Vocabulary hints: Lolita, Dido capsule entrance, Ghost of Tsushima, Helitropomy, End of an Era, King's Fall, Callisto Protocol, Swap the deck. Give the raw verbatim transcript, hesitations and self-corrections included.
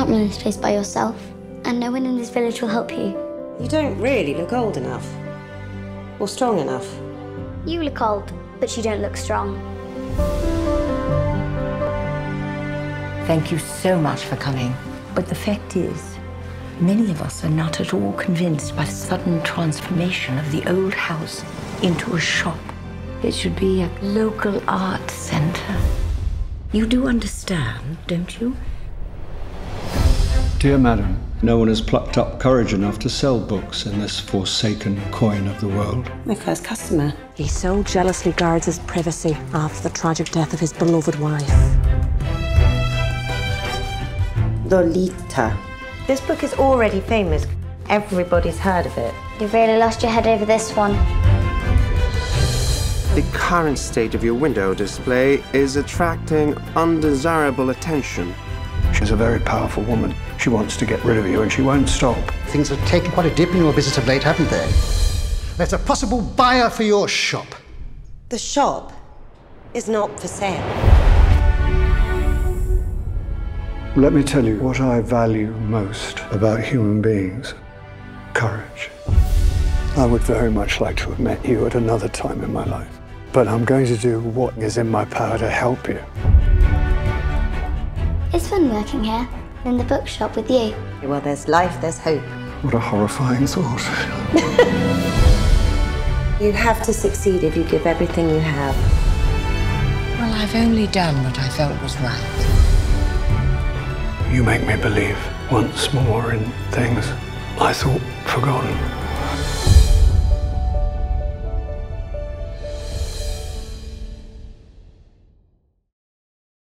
can't run this place by yourself, and no one in this village will help you. You don't really look old enough. Or strong enough. You look old, but you don't look strong. Thank you so much for coming. But the fact is, many of us are not at all convinced by the sudden transformation of the old house into a shop. It should be a local art centre. You do understand, don't you? Dear Madam, no one has plucked up courage enough to sell books in this forsaken coin of the world. My first customer. He so jealously guards his privacy after the tragic death of his beloved wife. Lolita. This book is already famous. Everybody's heard of it. You've really lost your head over this one. The current state of your window display is attracting undesirable attention. She's a very powerful woman. She wants to get rid of you and she won't stop. Things have taken quite a dip in your business of late, haven't they? There's a possible buyer for your shop. The shop is not for sale. Let me tell you what I value most about human beings. Courage. I would very much like to have met you at another time in my life, but I'm going to do what is in my power to help you. It's fun working here, in the bookshop with you. Well, there's life, there's hope. What a horrifying thought. You have to succeed if you give everything you have. Well, I've only done what I felt was right. You make me believe once more in things I thought forgotten.